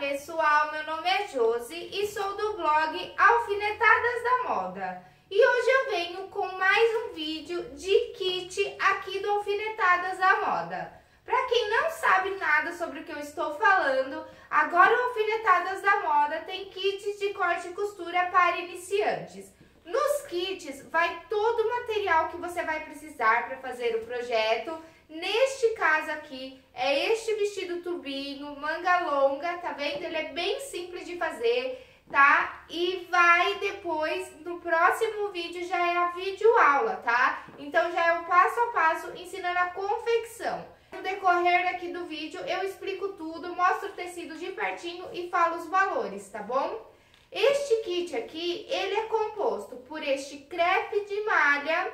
pessoal, meu nome é Josi e sou do blog Alfinetadas da Moda. E hoje eu venho com mais um vídeo de kit aqui do Alfinetadas da Moda. Para quem não sabe nada sobre o que eu estou falando, agora o Alfinetadas da Moda tem kits de corte e costura para iniciantes. Nos kits vai todo o material que você vai precisar para fazer o projeto. Neste caso aqui, é este vestido tubinho, manga longa, tá vendo? Ele é bem simples de fazer, tá? E vai depois, no próximo vídeo, já é a videoaula, tá? Então já é o passo a passo ensinando a confecção. No decorrer aqui do vídeo, eu explico tudo, mostro o tecido de pertinho e falo os valores, tá bom? Este kit aqui, ele é composto por este crepe de malha,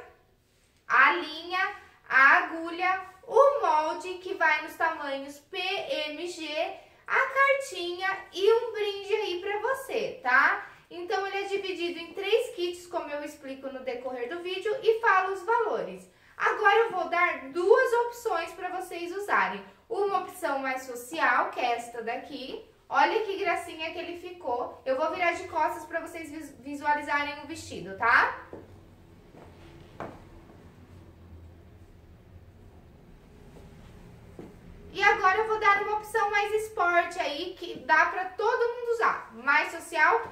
a linha, a agulha, o molde que vai nos tamanhos PMG, a cartinha e um brinde aí pra você, tá? Então ele é dividido em 3 kits, como eu explico no decorrer do vídeo e falo os valores. Agora eu vou dar 2 opções para vocês usarem. Uma opção mais social, que é esta daqui. Olha que gracinha que ele ficou. Eu vou virar de costas para vocês visualizarem o vestido, tá? E agora eu vou dar uma opção mais esporte aí, que dá pra todo mundo usar, mais social.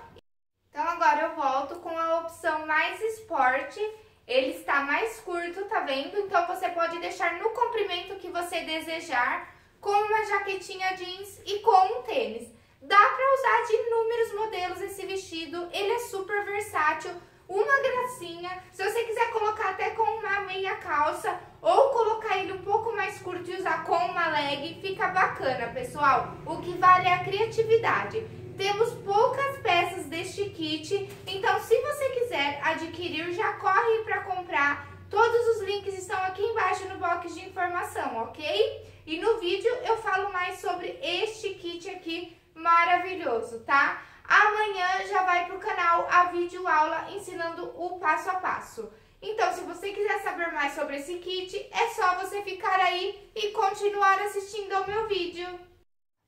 Então agora eu volto com a opção mais esporte, ele está mais curto, tá vendo? Então você pode deixar no comprimento que você desejar, com uma jaquetinha jeans e com um tênis. Dá pra usar de inúmeros modelos esse vestido, ele é super versátil, uma gracinha. Se você quiser colocar até com uma meia calça, ou colocar ele um pouco mais curto e usar com uma leg, fica bacana, pessoal. O que vale é a criatividade. Temos poucas peças deste kit, então se você quiser adquirir, já corre para comprar. Todos os links estão aqui embaixo no box de informação, ok? E no vídeo eu falo mais sobre este kit aqui maravilhoso, tá? Amanhã já vai pro canal a videoaula ensinando o passo a passo. Então, se você quiser saber mais sobre esse kit, é só você ficar aí e continuar assistindo ao meu vídeo.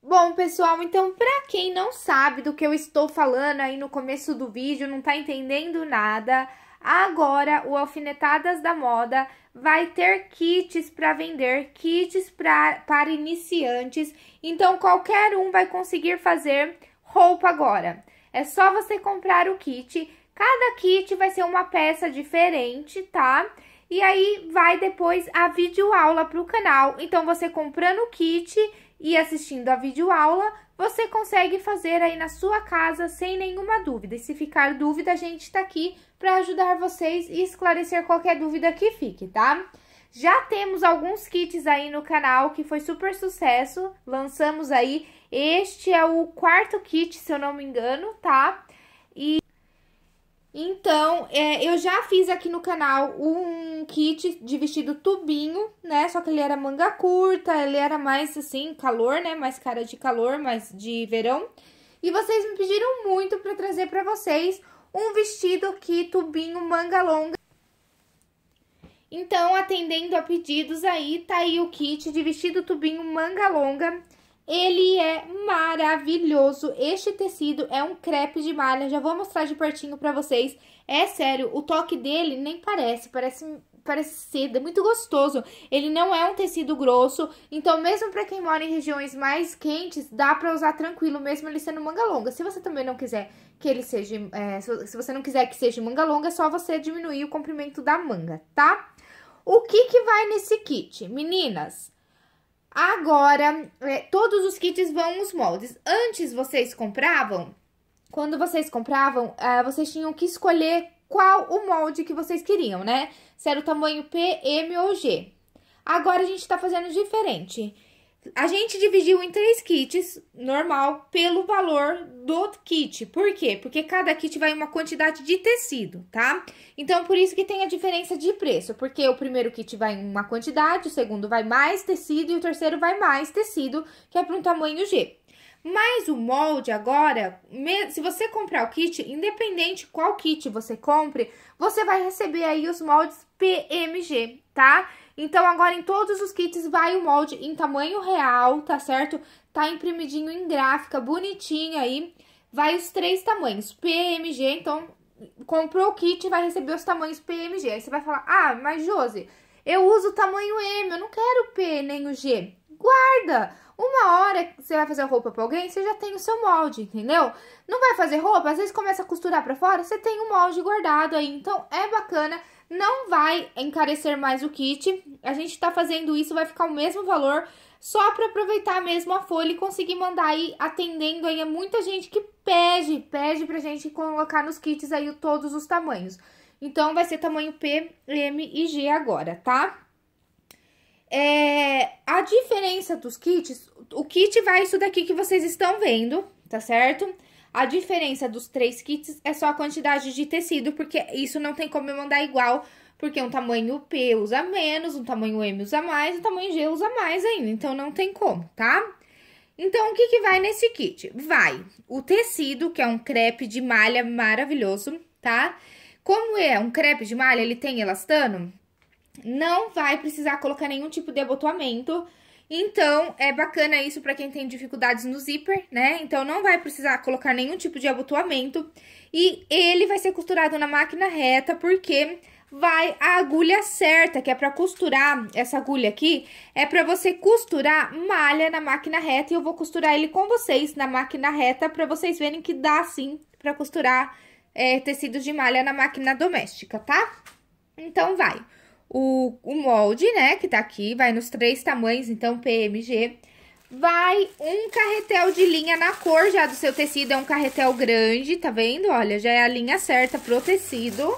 Bom, pessoal, então pra quem não sabe do que eu estou falando aí no começo do vídeo, não tá entendendo nada, agora o Alfinetadas da Moda vai ter kits para vender, kits para iniciantes. Então, qualquer um vai conseguir fazer roupa agora. É só você comprar o kit. Cada kit vai ser uma peça diferente, tá? E aí vai depois a videoaula pro canal. Então você comprando o kit e assistindo a videoaula, você consegue fazer aí na sua casa sem nenhuma dúvida. E se ficar dúvida, a gente tá aqui para ajudar vocês e esclarecer qualquer dúvida que fique, tá? Já temos alguns kits aí no canal que foi super sucesso, lançamos aí. Este é o 4º kit, se eu não me engano, tá? E então, eu já fiz aqui no canal um kit de vestido tubinho, né? Só que ele era manga curta, ele era mais, assim, calor, né? Mais cara de calor, mais de verão. E vocês me pediram muito pra trazer pra vocês um vestido aqui, tubinho, manga longa. Então, atendendo a pedidos aí, tá aí o kit de vestido tubinho, manga longa. Ele é maravilhoso, este tecido é um crepe de malha, já vou mostrar de pertinho pra vocês. É sério, o toque dele nem parece seda, é muito gostoso. Ele não é um tecido grosso, então mesmo pra quem mora em regiões mais quentes, dá pra usar tranquilo, mesmo ele sendo manga longa. Se você também não quiser que ele seja, se você não quiser que seja manga longa, é só você diminuir o comprimento da manga, tá? O que que vai nesse kit, meninas? Agora, todos os kits vão os moldes. Antes, vocês compravam, quando vocês compravam, vocês tinham que escolher qual o molde que vocês queriam, né? Se era o tamanho P, M ou G. Agora, a gente tá fazendo diferente. A gente dividiu em 3 kits, normal, pelo valor do kit. Por quê? Porque cada kit vai uma quantidade de tecido, tá? Então, por isso que tem a diferença de preço. Porque o primeiro kit vai uma quantidade, o segundo vai mais tecido e o terceiro vai mais tecido, que é para um tamanho G. Mas o molde agora, se você comprar o kit, independente qual kit você compre, você vai receber aí os moldes PMG, tá? Então agora em todos os kits vai o molde em tamanho real, tá certo? Tá imprimidinho em gráfica, bonitinho aí, vai os 3 tamanhos, PMG, então comprou o kit vai receber os tamanhos PMG. Aí você vai falar, ah, mas Josi, eu uso o tamanho M, eu não quero o P nem o G. Guarda! Uma hora que você vai fazer roupa pra alguém, você já tem o seu molde, entendeu? Não vai fazer roupa, às vezes começa a costurar pra fora, você tem um molde guardado aí. Então, é bacana, não vai encarecer mais o kit. A gente tá fazendo isso, vai ficar o mesmo valor, só pra aproveitar mesmo a folha e conseguir mandar aí, atendendo aí. É muita gente que pede pra gente colocar nos kits aí todos os tamanhos. Então, vai ser tamanho P, M e G agora, tá? A diferença dos kits, o kit vai isso daqui que vocês estão vendo, tá certo? A diferença dos 3 kits é só a quantidade de tecido, porque isso não tem como eu mandar igual, porque um tamanho P usa menos, um tamanho M usa mais, um tamanho G usa mais ainda, então não tem como, tá? Então, o que que vai nesse kit? Vai o tecido, que é um crepe de malha maravilhoso, tá? Como é um crepe de malha, ele tem elastano, não vai precisar colocar nenhum tipo de abotoamento, então é bacana isso pra quem tem dificuldades no zíper, né? Então não vai precisar colocar nenhum tipo de abotoamento e ele vai ser costurado na máquina reta porque vai a agulha certa, que é pra costurar essa agulha aqui, é pra você costurar malha na máquina reta e eu vou costurar ele com vocês na máquina reta pra vocês verem que dá sim pra costurar tecidos de malha na máquina doméstica, tá? Então vai... O molde, né, que tá aqui, vai nos 3 tamanhos, então, PMG. Vai um carretel de linha na cor já do seu tecido, é um carretel grande, tá vendo? Olha, já é a linha certa pro tecido.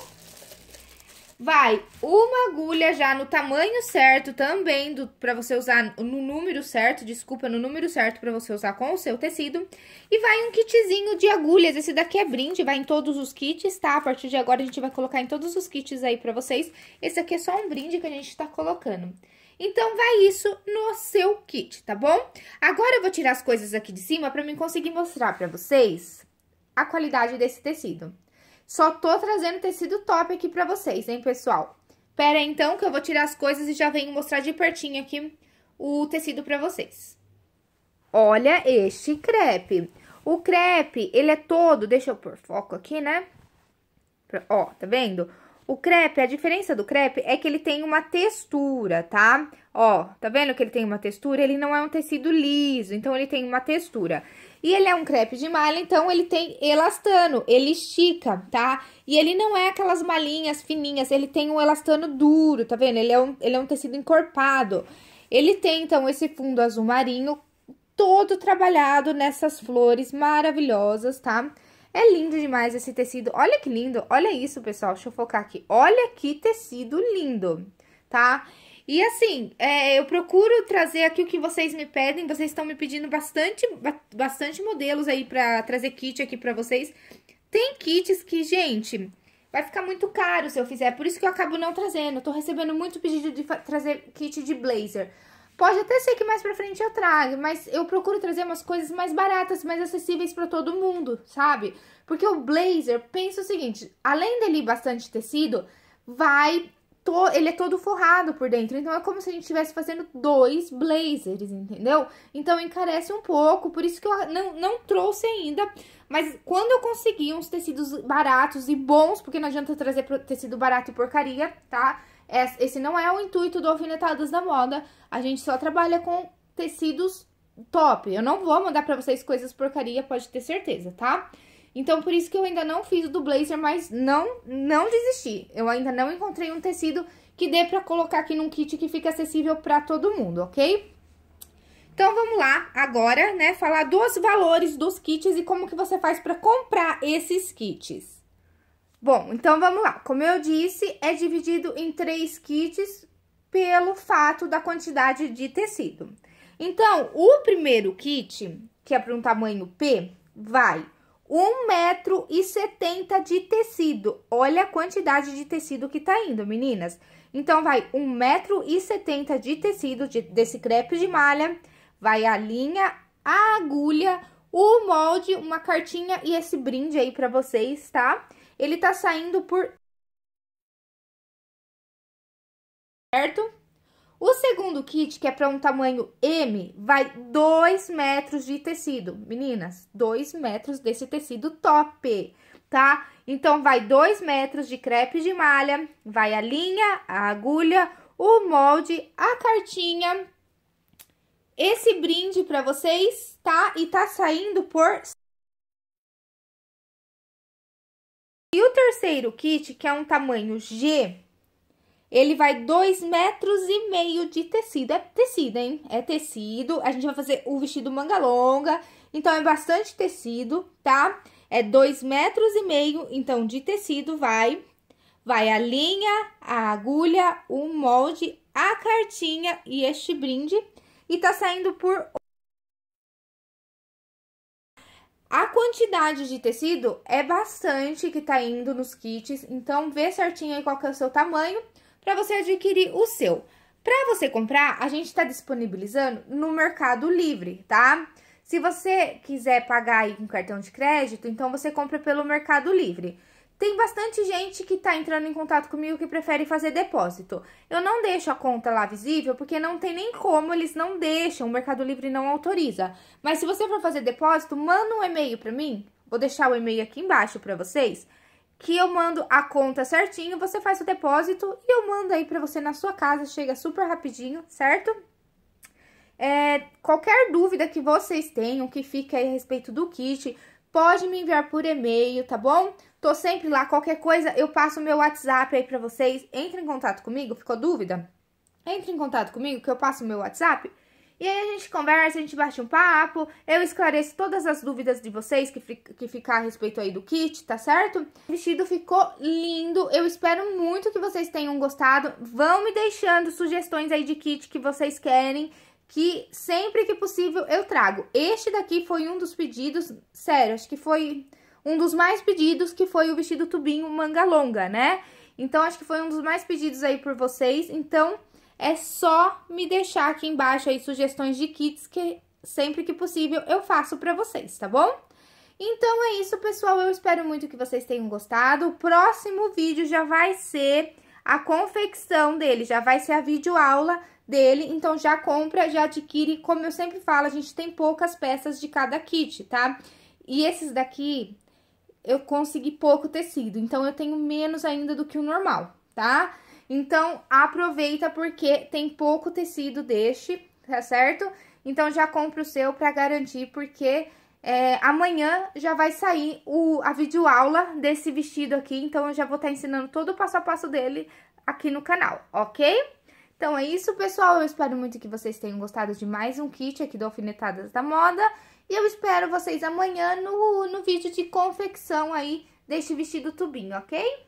Vai uma agulha já no tamanho certo também, pra você usar no número certo, desculpa, no número certo pra você usar com o seu tecido. E vai um kitzinho de agulhas, esse daqui é brinde, vai em todos os kits, tá? A partir de agora a gente vai colocar em todos os kits aí pra vocês. Esse aqui é só um brinde que a gente tá colocando. Então, vai isso no seu kit, tá bom? Agora eu vou tirar as coisas aqui de cima pra mim conseguir mostrar pra vocês a qualidade desse tecido. Só tô trazendo tecido top aqui pra vocês, hein, pessoal? Pera aí, então, que eu vou tirar as coisas e já venho mostrar de pertinho aqui o tecido pra vocês. Olha este crepe. O crepe, ele é todo... Deixa eu pôr foco aqui, né? Ó, tá vendo? O crepe, a diferença do crepe é que ele tem uma textura, tá? Ó, tá vendo que ele tem uma textura? Ele não é um tecido liso, então ele tem uma textura. E ele é um crepe de malha, então ele tem elastano, ele estica, tá? E ele não é aquelas malhinhas fininhas, ele tem um elastano duro, tá vendo? Ele é um tecido encorpado. Ele tem, então, esse fundo azul marinho todo trabalhado nessas flores maravilhosas, tá? É lindo demais esse tecido, olha que lindo, olha isso, pessoal, deixa eu focar aqui. Olha que tecido lindo, tá? E assim, eu procuro trazer aqui o que vocês me pedem, vocês estão me pedindo bastante modelos aí pra trazer kit aqui pra vocês. Tem kits que, gente, vai ficar muito caro se eu fizer, por isso que eu acabo não trazendo. Eu tô recebendo muito pedido de trazer kit de blazer. Pode até ser que mais pra frente eu traga, mas eu procuro trazer umas coisas mais baratas, mais acessíveis pra todo mundo, sabe? Porque o blazer, pensa o seguinte, além dele bastante tecido, vai... Ele é todo forrado por dentro, então é como se a gente estivesse fazendo 2 blazers, entendeu? Então encarece um pouco, por isso que eu não trouxe ainda, mas quando eu conseguir uns tecidos baratos e bons, porque não adianta trazer tecido barato e porcaria, tá? Esse não é o intuito do Alfinetadas da Moda, a gente só trabalha com tecidos top, eu não vou mandar pra vocês coisas porcaria, pode ter certeza, tá? Então, por isso que eu ainda não fiz o do blazer, mas não desisti. Eu ainda não encontrei um tecido que dê pra colocar aqui num kit que fica acessível pra todo mundo, ok? Então, vamos lá agora, né, falar dos valores dos kits e como que você faz pra comprar esses kits. Bom, então vamos lá. Como eu disse, é dividido em 3 kits pelo fato da quantidade de tecido. Então, o primeiro kit, que é pra um tamanho P, vai... 1,70 m de tecido. Olha a quantidade de tecido que tá indo, meninas. Então, vai 1,70 m de tecido desse crepe de malha. Vai a linha, a agulha, o molde, uma cartinha e esse brinde aí pra vocês, tá? Ele tá saindo por... certo? O segundo kit, que é para um tamanho M, vai 2 metros de tecido. Meninas, 2 metros desse tecido top, tá? Então, vai 2 metros de crepe de malha, vai a linha, a agulha, o molde, a cartinha, esse brinde para vocês, tá? E tá saindo por... E o terceiro kit, que é um tamanho G... Ele vai 2,5 metros de tecido. É tecido, hein? É tecido. A gente vai fazer o vestido manga longa. Então, é bastante tecido, tá? É 2,5 metros, então, de tecido vai... Vai a linha, a agulha, o molde, a cartinha e este brinde. E tá saindo por... A quantidade de tecido é bastante que tá indo nos kits, então vê certinho aí qual que é o seu tamanho para você adquirir o seu. Para você comprar, a gente tá disponibilizando no Mercado Livre, tá? Se você quiser pagar aí com cartão de crédito, então você compra pelo Mercado Livre. Tem bastante gente que tá entrando em contato comigo que prefere fazer depósito. Eu não deixo a conta lá visível, porque não tem nem como, eles não deixam, o Mercado Livre não autoriza. Mas se você for fazer depósito, manda um e-mail pra mim, vou deixar o e-mail aqui embaixo pra vocês, que eu mando a conta certinho, você faz o depósito e eu mando aí pra você na sua casa, chega super rapidinho, certo? Qualquer dúvida que vocês tenham, que fique aí a respeito do kit, pode me enviar por e-mail, tá bom? Tô sempre lá, qualquer coisa, eu passo o meu WhatsApp aí pra vocês. Entre em contato comigo, ficou dúvida? Entre em contato comigo, que eu passo o meu WhatsApp. E aí a gente conversa, a gente bate um papo, eu esclareço todas as dúvidas de vocês que ficar a respeito aí do kit, tá certo? O vestido ficou lindo, eu espero muito que vocês tenham gostado. Vão me deixando sugestões aí de kit que vocês querem, que sempre que possível eu trago. Este daqui foi um dos pedidos, sério, acho que foi um dos mais pedidos, que foi o vestido tubinho manga longa, né? Então, acho que foi um dos mais pedidos aí por vocês. Então, é só me deixar aqui embaixo aí sugestões de kits que sempre que possível eu faço pra vocês, tá bom? Então, é isso, pessoal. Eu espero muito que vocês tenham gostado. O próximo vídeo já vai ser a confecção dele, já vai ser a videoaula dele, então já compra, já adquire, como eu sempre falo, a gente tem poucas peças de cada kit, tá? E esses daqui, eu consegui pouco tecido, então eu tenho menos ainda do que o normal, tá? Então, aproveita porque tem pouco tecido deste, tá certo? Então, já compra o seu pra garantir, porque amanhã já vai sair a videoaula desse vestido aqui, então eu já vou estar ensinando todo o passo a passo dele aqui no canal, ok? Então é isso, pessoal, eu espero muito que vocês tenham gostado de mais um kit aqui do Alfinetadas da Moda. E eu espero vocês amanhã no vídeo de confecção aí deste vestido tubinho, ok?